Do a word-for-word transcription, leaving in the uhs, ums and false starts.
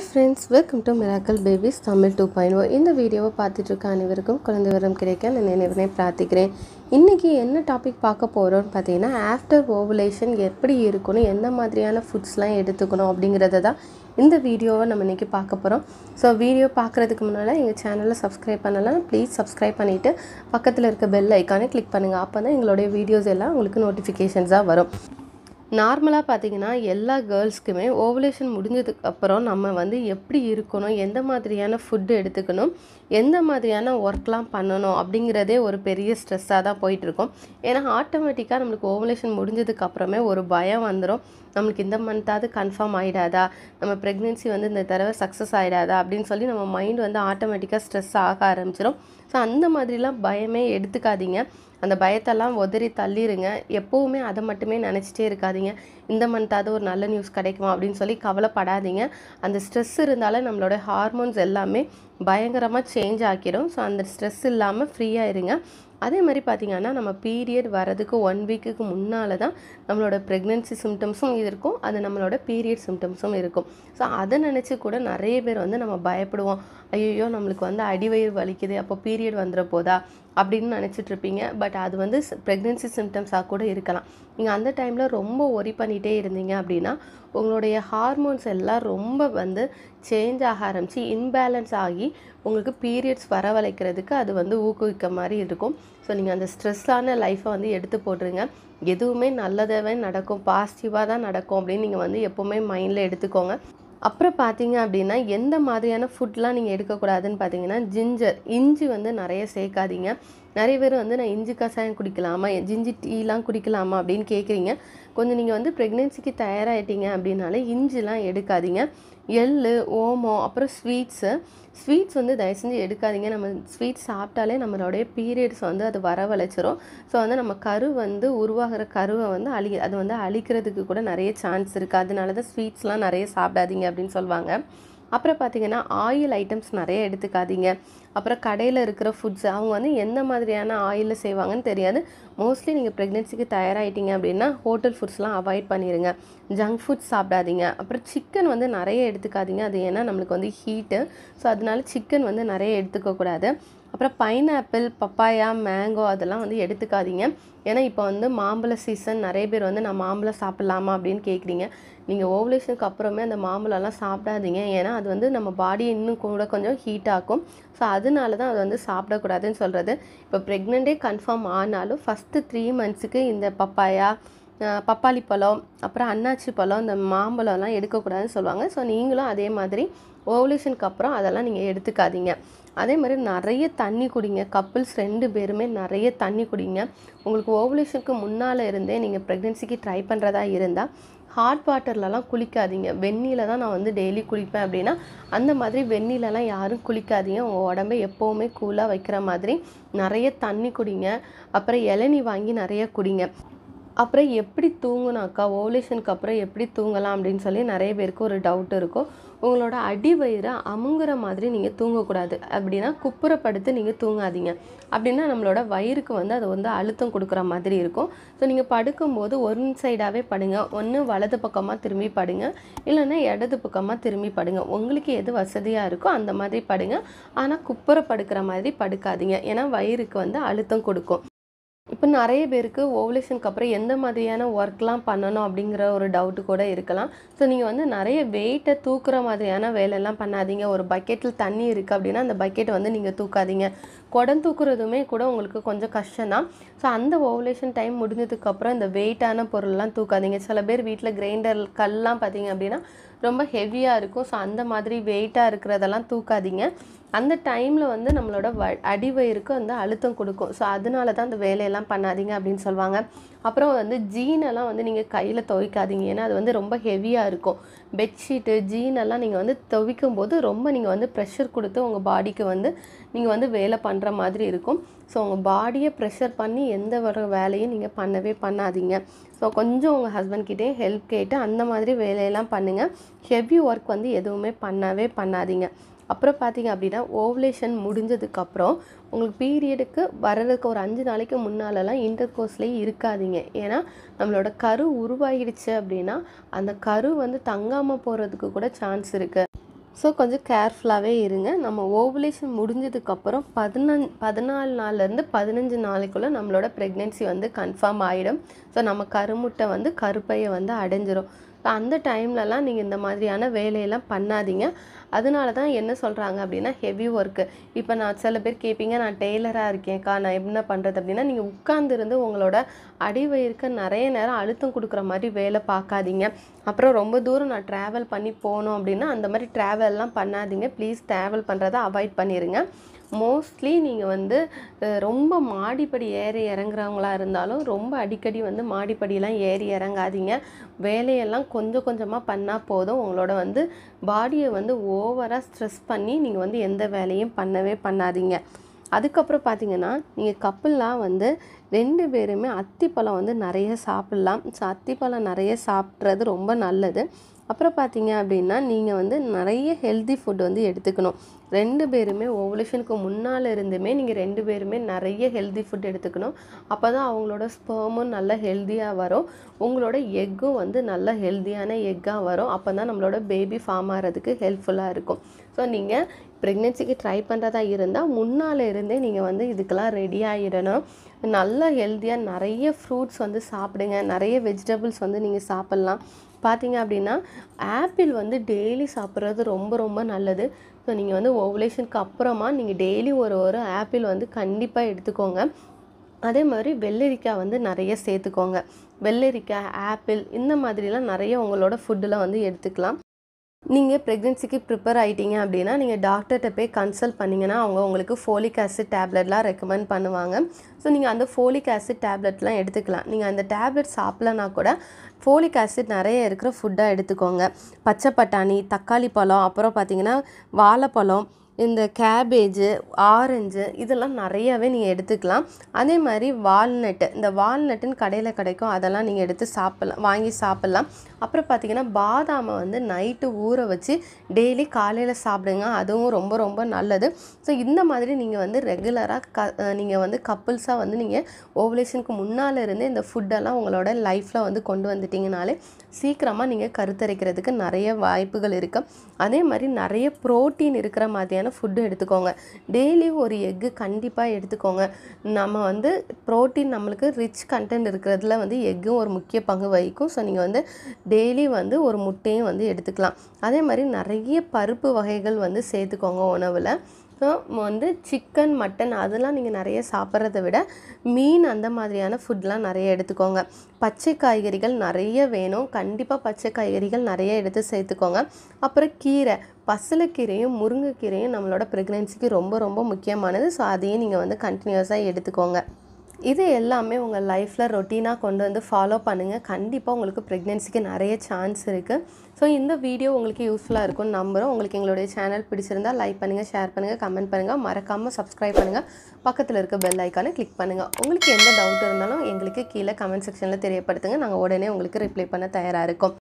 Hi friends, welcome to Miracle Babies Tamil two point oh. In the video पातीட்டு இருக்க அனைவருக்கும் குழந்தை வரம் கிடைக்க நான் நினைவே பிரார்த்திக்கிறேன். இன்னைக்கு என்ன டாபிக் பார்க்க போறோம்னு பார்த்தீங்கன்னா ஆஃப்டர் ஓவலேஷன் எப்படி இருக்குன்னு என்ன மாதிரியான ஃபுட்ஸ்லாம் எடுத்துக்கணும் அப்படிங்கறத தான் இந்த வீடியோவை நம்ம இன்னைக்கு பார்க்க போறோம். சோ வீடியோ பார்க்கிறதுக்கு முன்னால எங்க சேனலை Subscribe பண்ணலனா ப்ளீஸ் Subscribe பண்ணிட்டு பக்கத்துல இருக்க bell ஐகானை click பண்ணுங்க. அப்பதான் எங்களுடைய வீடியோஸ் எல்லாம் உங்களுக்கு நோட்டிஃபிகேஷன்ஸா வரும். நார்மலா பாத்தீங்கன்னா எல்லா गर्ल्सக்குமே ஓவலேஷன் முடிஞ்சதுக்கு அப்புறம் நம்ம வந்து எப்படி இருக்கணும் எந்த மாதிரியான ஃபுட் எடுத்துக்கணும் எந்த மாதிரியான வொர்க்லாம் பண்ணணும் அப்படிங்கறதே ஒரு பெரிய ஸ்ட்ரெஸ்ஸா தான் போயிட்டு இருக்கும். ஏனா ஆட்டோமேட்டிக்கா நமக்கு ஓவலேஷன் முடிஞ்சதுக்கு அப்புறமே ஒரு பயம் வந்துரும். நமக்கு இந்த மந்த்தாவது கன்ஃபார்ம் ஆயிடாதா நம்ம பிரெக்னன்சி வந்து இந்த தடவை சக்சஸ் ஆயிடாதா அப்படினு சொல்லி நம்ம மைண்ட் வந்து ஆட்டோமேட்டிக்கா ஸ்ட்ரெஸ் ஆக ஆரம்பிச்சிரும். சோ அந்த மாதிரிலாம் பயமே எடுத்துக்காதீங்க. அந்த பயத்தெல்லாம் ஒதுரி தள்ளிருங்க. எப்பவுமே அத மட்டுமே நினைச்சிட்டே இருக்காதீங்க. இந்த மந்த்தாவது ஒரு நல்ல நியூஸ் கிடைக்குமா அப்படினு சொல்லி கவலைப்படாதீங்க. அந்த ஸ்ட்ரெஸ் இருந்தால நம்மளோட ஹார்மோன்ஸ் எல்லாமே பயங்கரமா சேஞ்ச் ஆகிரும். சோ அந்த ஸ்ட்ரெஸ் இல்லாம ஃப்ரீயா இருங்க. அதே மாதிரி பாத்தீங்கன்னா நம்ம பீரியட் வரதுக்கு one வீக்குக்கு முன்னால தான் நம்மளோட பிரெக்னன்சி சிம்டம்ஸும் இருக்கும். அது நம்மளோட பீரியட் சிம்டம்ஸும் இருக்கும். சோ அத நினைச்சு கூட நிறைய பேர் வந்து நம்ம பயப்படுவோம். ஐயோ நமக்கு வந்து அடிவயிறு வலிக்குது அப்ப பீரியட் வந்தற போதா அப்படினு நினைச்சிட்டு இருப்பீங்க. பட் அது வந்து பிரெக்னன்சி சிம்டம்ஸா கூட இருக்கலாம். நீங்க அந்த டைம்ல ரொம்ப worry பண்ணிட்டே இருந்தீங்க அப்படினா உங்களுடைய ஹார்மோன்ஸ் எல்லாம் ரொம்ப வந்து சேஞ்ச் ஆக ஆரம்பிச்சி இம்பேலன்ஸ் ஆகி உங்களுக்கு பீரியட்ஸ் வரவழைக்கிறதுக்கு அது வந்து ஊக்குவிக்க மாதிரி இருக்கும். சோ நீங்க அந்த ஸ்ட்ரெஸ்ஸான லைஃபை வந்து எடுத்து போடுறீங்க. எதுவுமே நல்லதவே நடக்கும் பாசிட்டிவா தான் நடக்கும் அப்படி நீங்க வந்து எப்பவுமே மைண்ட்ல எடுத்துக்கோங்க. அப்புறம் பாத்தீங்க அப்படினா எந்த மாதிரியான ஃபுட்லாம் நீங்க எடுக்க கூடாதுன்னு பாத்தீங்கன்னா ஜிஞ்சர் இஞ்சி வந்து நிறைய சேக்காதீங்க. நிறைய பேர் வந்து நான் இஞ்சி கசாயம் குடிக்கலாமா ஜிஞ்சி டீலாம் குடிக்கலாமா அப்படினு கேக்குறீங்க. கொஞ்சம் நீங்க வந்து பிரெக்னன்சிக்கு தயாராயிட்டீங்க அப்படினால இஞ்சிலாம் எடுக்காதீங்க. எள்ளு ஓமம் அப்புறம் ஸ்வீட்ஸ் ஸ்வீட்ஸ் வந்து தயவு செஞ்சு எடுக்காதீங்க. நம்ம ஸ்வீட் சாப்பிட்டாலே நம்மளோட பீரியட்ஸ் வந்து அது வரவழைச்சிரும். சோ வந்து நம்ம கரு வந்து உருவாகுற கருவை வந்து அழி அது வந்து அழிக்கிறதுக்கு கூட நிறைய சான்ஸ் இருக்கு. அதனால தான் ஸ்வீட்ஸ்லாம் நிறைய சாப்பிடாதீங்க அப்படினு சொல்வாங்க. அப்புறம் பாத்தீங்கன்னா ஆயில் ஐட்டம்ஸ் நிறைய எடுத்துக்காதீங்க. அப்புறம் கடையில இருக்கிற ஃபுட்ஸ் அவங்க வந்து என்ன மாதிரியான ஆயில்ல செய்வாங்கன்னு தெரியாது. மோஸ்ட்லி நீங்க பிரெக்னன்சிக்கு தயாராயிட்டீங்க அப்படினா ஹோட்டல் ஃபுட்ஸ்லாம் அவாய்ட் பண்ணிருங்க. ஜங்க் ஃபுட்ஸ் சாப்பிடாதீங்க. அப்புறம் சிக்கன் வந்து நிறைய எடுத்துக்காதீங்க. அது ஏன்னா நமக்கு வந்து ஹீட் சோ அதனால சிக்கன் வந்து நிறைய எடுத்துக்க கூடாது. அப்புறம் பைனாப்பிள் பப்பாயா மேங்கோ அதெல்லாம் வந்து எடுத்துக்காதீங்க. ஏனா இப்போ வந்து மாம்பழ சீசன் நிறைய பேர் வந்து நான் மாம்பழ சாப்பிடலாமா அப்படினு கேக்குறீங்க. நீங்க ஓவலேஷனுக்கு அப்புறமே அந்த மாம்பழலாம் சாப்பிடாதீங்க. ஏனா அது வந்து நம்ம பாடி இன்னும் கூட கொஞ்சம் ஹீட் ஆகும். சோ அதனால தான் அது வந்து சாப்பிட கூடாதுன்னு சொல்றது. இப்போ பிரெக்னன்ட்டே கன்ஃபார்ம் ஆனாலும் ஃபர்ஸ்ட் three मंथ்ஸ்க்கு இந்த பப்பாயா பப்பாளி பழம் அப்புறம் அன்னாச்சி பழம் இந்த மாம்பழம்லாம் எடுக்க கூடாதுன்னு சொல்வாங்க. சோ நீங்களும் அதே மாதிரி ஓவலேஷனுக்கு அப்புறம் அதெல்லாம் நீங்க எடுத்துக்காதீங்க. அதே மாதிரி நிறைய தண்ணி குடிங்க. கப்பிள்ஸ் ரெண்டு பேருமே நிறைய தண்ணி குடிங்க. உங்களுக்கு ஓவலேஷனுக்கு முன்னால இருந்தே நீங்க பிரெக்னன்சிக்கு ட்ரை பண்றதா இருந்தா ஹாட் வாட்டர்லலாம் குளிக்காதீங்க. வெந்நீல தான் நான் வந்து டெய்லி குளிப்பேன் அப்படினா அந்த மாதிரி வெந்நீலலாம் யாரும் குளிக்காதீங்க. உங்க உடம்பை எப்பவுமே கூலா வைக்கிற மாதிரி நிறைய தண்ணி குடிங்க. அப்புறம் இளநீ வாங்கி நிறைய குடிங்க. அப்புறம் எப்படி தூங்கணும்க்கா ஓவலேஷனுக்கு அப்புறம் எப்படி தூங்கலாம் அப்படினு சொல்லி நிறைய பேருக்கு ஒரு டவுட் இருக்கும். உங்களோட அடிவயிறு அமுங்குற மாதிரி நீங்க தூங்க கூடாது. அப்படினா குப்புற படுத்து நீங்க தூங்காதீங்க. அப்படினா நம்மளோட வயிறுக்கு வந்து அது வந்து அழுத்தம் கொடுக்கிற மாதிரி இருக்கும். சோ நீங்க படுக்கும்போது ஒரு சைடாவே படுங்க. ஒன்னு வலது பக்கமா திரும்பி படுங்க இல்லனா இடது பக்கமா திரும்பி படுங்க. உங்களுக்கு எது வசதியா இருக்கோ அந்த மாதிரி படுங்க. ஆனா குப்புற படுக்கிற மாதிரி படுக்காதீங்க. ஏனா வயிறுக்கு வந்து அழுத்தம் கொடுக்கும். இப்போ நிறைய பேருக்கு ஓவலேஷனுக்கு அப்புறம் எந்த மாதிரியான வொர்க்லாம் பண்ணணும் அப்படிங்கற ஒரு டவுட் கூட இருக்கலாம். சோ நீங்க வந்து நிறைய வெயிட்ட தூக்குற மாதிரியான வேலை எல்லாம் பண்ணாதீங்க. ஒரு பக்கெட்ல தண்ணி இருக்கு அப்படினா அந்த பக்கெட் வந்து நீங்க தூக்காதீங்க. குடம் தூக்குறதுமே கூட உங்களுக்கு கொஞ்சம் கஷ்டம்தான். சோ அந்த ஓவலேஷன் டைம் முடிஞ்சதுக்கு அப்புறம் இந்த வெயிட்டான பொருள்லாம் தூக்காதீங்க. சில பேர் வீட்ல கிரைண்டர் கல்லாம் பாத்தீங்க அப்படினா ரொம்ப ஹெவியா இருக்கும். சோ அந்த மாதிரி வெயிட்டா இருக்குறதெல்லாம் தூக்காதீங்க. அந்த டைம்ல வந்து நம்மளோட அடிவயிறுக்கு வந்து அழுத்தம் கொடுக்கும். சோ அதனால தான் அந்த வேலை எல்லாம் பண்ணாதீங்க அப்படினு சொல்வாங்க. அப்புறம் வந்து ஜீன் எல்லாம் வந்து நீங்க கையில துவைக்காதீங்க. ஏனா அது வந்து ரொம்ப ஹெவியா இருக்கும். பெட்ஷீட் ஜீன் எல்லாம் நீங்க வந்து துவைக்கும்போது ரொம்ப நீங்க வந்து பிரஷர் கொடுத்து உங்க பாடிக்கு வந்து நீங்க வந்து வேலை பண்ற மாதிரி இருக்கும். சோ உங்க பாடியை பிரஷர் பண்ணி எந்த ஒரு வேலையும் நீங்க பண்ணவே பண்ணாதீங்க. சோ கொஞ்சம் உங்க ஹஸ்பண்ட் கிட்ட ஹெல்ப் கேட்டு அந்த மாதிரி வேலை எல்லாம் பண்ணுங்க. ஹெவி வொர்க் வந்து எதுவுமே பண்ணவே பண்ணாதீங்க. அப்புறம் பாத்தீங்க அப்படினா ஓவலேஷன் முடிஞ்சதுக்கு அப்புறம் உங்களுக்கு பீரியடுக்கு வரதுக்கு ஒரு அஞ்சு நாளைக்கு முன்னாலலாம் இன்டர்கோர்ஸ்லயே இருக்காதீங்க. ஏனா நம்மளோட கரு உருவாகிடுச்சு அப்படினா அந்த கரு வந்து தங்காம போறதுக்கு கூட சான்ஸ் இருக்கு. So, கொஞ்சம் கேர்ஃபுல்லாவே இருங்க. நம்ம ஓவலேஷன் முடிஞ்சதுக்கு அப்புறம் பதினான்கு நாள்ல இருந்து பதினைந்து நாளுக்குள்ள நம்மளோட பிரெக்னன்சி வந்து கன்ஃபார்ம் ஆயிடும். சோ நம்ம கருமுட்டை வந்து கருப்பையை வந்து அடைஞ்சிரும். சோ அந்த டைம்ல எல்லாம் நீங்க இந்த மாதிரியான வேலை எல்லாம் பண்ணாதீங்க. அதனால தான் என்ன சொல்றாங்க அப்படினா ஹெவி வொர்க். இப்போ நான் சில பேர் கேப்பீங்க, நான் டெய்லரா இருக்கேன் கா, நான் என்ன பண்றது அப்படினா நீங்க உட்கார்ந்து இருந்து உங்களோட அடிவயிர்க்க நிறைய நேரம் அழுத்தம் கொடுக்கிற மாதிரி வேலை பார்க்காதீங்க. அப்புறம் ரொம்ப தூரம் நான் travel பண்ணி போணும் அப்படினா அந்த மாதிரி travel எல்லாம் பண்ணாதீங்க. ப்ளீஸ் travel பண்றதை அவாய்ட் பண்ணிருங்க. மோஸ்ட்லி நீங்கள் வந்து ரொம்ப மாடிப்படி ஏறி இறங்குறவங்களா இருந்தாலும் ரொம்ப அடிக்கடி வந்து மாடிப்படியெல்லாம் ஏறி இறங்காதீங்க. வேலையெல்லாம் கொஞ்சம் கொஞ்சமாக பண்ணால் போதும். உங்களோட வந்து பாடியை வந்து ஓவராக ஸ்ட்ரெஸ் பண்ணி நீங்கள் வந்து எந்த வேலையும் பண்ணவே பண்ணாதீங்க. அதுக்கப்புறம் பார்த்தீங்கன்னா நீங்கள் கப்புல்லாம் வந்து ரெண்டு பேருமே அத்திப்பழம் வந்து நிறைய சாப்பிட்லாம். ஸோ அத்திப்பழம் நிறைய சாப்பிட்றது ரொம்ப நல்லது. அப்புறம் பார்த்தீங்க அப்படின்னா நீங்கள் வந்து நிறைய ஹெல்தி ஃபுட் வந்து எடுத்துக்கணும். ரெண்டு பேருமே ஓவலேஷனுக்கு முன்னால் இருந்துமே நீங்கள் ரெண்டு பேருமே நிறைய ஹெல்தி ஃபுட் எடுத்துக்கணும். அப்போ தான் அவங்களோட ஸ்பெர்மும் நல்லா ஹெல்த்தியாக வரும். உங்களோட எக்கும் வந்து நல்லா ஹெல்த்தியான எக்காக வரும். அப்போ தான் நம்மளோட பேபி ஃபார்ம் ஆகிறதுக்கு ஹெல்ப்ஃபுல்லாக இருக்கும். ஸோ நீங்கள் ப்ரெக்னென்சிக்கு ட்ரை பண்ணுறதா இருந்தால் முன்னால் இருந்தே நீங்கள் வந்து இதுக்கெல்லாம் ரெடி ஆகிடணும். நல்லா ஹெல்த்தியாக நிறைய ஃப்ரூட்ஸ் வந்து சாப்பிடுங்க. நிறைய வெஜிடபிள்ஸ் வந்து நீங்கள் சாப்பிட்லாம். பார்த்தீங்க அப்படின்னா ஆப்பிள் வந்து டெய்லி சாப்பிட்றது ரொம்ப ரொம்ப நல்லது. ஸோ நீங்கள் வந்து ஓவலேஷனுக்கு அப்புறமா நீங்கள் டெய்லி ஒரு ஒரு ஆப்பிள் வந்து கண்டிப்பாக எடுத்துக்கோங்க. அதே மாதிரி வெள்ளரிக்காய் வந்து நிறைய சேர்த்துக்கோங்க. வெள்ளரிக்காய், ஆப்பிள் இந்த மாதிரிலாம் நிறைய உங்களோட ஃபுட்டில் வந்து எடுத்துக்கலாம். நீங்கள் ப்ரெக்னென்சிக்கு ப்ரிப்பேர் ஆகிட்டீங்க அப்படின்னா நீங்கள் டாக்டர்கிட்ட போய் கன்சல்ட் பண்ணிங்கன்னா அவங்க உங்களுக்கு ஃபோலிக் ஆசிட் டேப்லெட்லாம் ரெக்கமெண்ட் பண்ணுவாங்க. ஸோ நீங்கள் அந்த ஃபோலிக் ஆசிட் டேப்லெட்லாம் எடுத்துக்கலாம். நீங்கள் அந்த டேப்லெட் சாப்பிட்லனா கூட ஃபோலிக் ஆசிட் நிறைய இருக்கிற ஃபுட்டாக எடுத்துக்கோங்க. பச்சை பட்டாணி, தக்காளி பழம், அப்புறம் பார்த்திங்கன்னா வாழைப்பழம், இந்த கேபேஜு, ஆரஞ்சு இதெல்லாம் நிறையவே நீங்கள் எடுத்துக்கலாம். அதே மாதிரி வால்நட்டு, இந்த வால்நட்டுன்னு கடையில் கிடைக்கும், அதெல்லாம் நீங்கள் எடுத்து சாப்பிட்லாம், வாங்கி சாப்பிட்லாம். அப்புறம் பார்த்திங்கன்னா பாதாமை வந்து நைட்டு ஊற வச்சு டெய்லி காலையில் சாப்பிடுங்க. அதுவும் ரொம்ப ரொம்ப நல்லது. ஸோ இந்த மாதிரி நீங்கள் வந்து ரெகுலராக க நீங்கள் வந்து கப்புள்ஸாக வந்து நீங்கள் ஓவலேஷனுக்கு முன்னால் இருந்து இந்த ஃபுட்டெல்லாம் உங்களோட லைஃப்பில் வந்து கொண்டு வந்துட்டிங்கனாலே சீக்கிரமாக நீங்கள் கருத்தரிக்கிறதுக்கு நிறைய வாய்ப்புகள் இருக்குது. அதே மாதிரி நிறைய ப்ரோட்டீன் இருக்கிற மாதிரியான ஃபுட்டு எடுத்துக்கோங்க. டெய்லி ஒரு எக்கு கண்டிப்பாக எடுத்துக்கோங்க. நம்ம வந்து ப்ரோட்டீன் நம்மளுக்கு ரிச் கண்டென்ட் இருக்கிறதுல வந்து எக்கும் ஒரு முக்கிய பங்கு வகிக்கும். ஸோ நீங்கள் வந்து டெய்லி வந்து ஒரு முட்டையும் வந்து எடுத்துக்கலாம். அதே மாதிரி நிறைய பருப்பு வகைகள் வந்து சேர்த்துக்கோங்க உணவில். ஸோ வந்து சிக்கன், மட்டன் அதெல்லாம் நீங்கள் நிறைய சாப்பிட்றத விட மீன் அந்த மாதிரியான ஃபுட்லாம் நிறைய எடுத்துக்கோங்க. பச்சை காய்கறிகள் நிறைய வேணும். கண்டிப்பாக பச்சை காய்கறிகள் நிறைய எடுத்து சேர்த்துக்கோங்க. அப்புறம் கீரை, பசலைக்கீரையும் முருங்கைக்கீரையும் நம்மளோட ப்ரெக்னென்சிக்கு ரொம்ப ரொம்ப முக்கியமானது. ஸோ அதையும் நீங்கள் வந்து கண்டினியூஸாக எடுத்துக்கோங்க. இது எல்லாமே உங்கள் லைஃப்பில் ரொட்டீனாக கொண்டு வந்து ஃபாலோ பண்ணுங்கள். கண்டிப்பாக உங்களுக்கு ப்ரெக்னென்சிக்கு நிறைய சான்ஸ் இருக்குது. ஸோ இந்த வீடியோ உங்களுக்கு யூஸ்ஃபுல்லாக இருக்கும்னு நம்புகிறோம். உங்களுக்கு எங்களுடைய சேனல் பிடிச்சிருந்தால் லைக் பண்ணுங்கள், ஷேர் பண்ணுங்கள், கமெண்ட் பண்ணுங்கள். மறக்காமல் சப்ஸ்கிரைப் பண்ணுங்கள். பக்கத்தில் இருக்க பெல் ஐக்கானை கிளிக் பண்ணுங்கள். உங்களுக்கு எந்த டவுட் இருந்தாலும் எங்களுக்கு கீழே கமெண்ட் செக்ஷனில் தெரியப்படுத்துங்க. நாங்கள் உடனே உங்களுக்கு ரிப்ளை பண்ண தயாராக இருக்கோம்.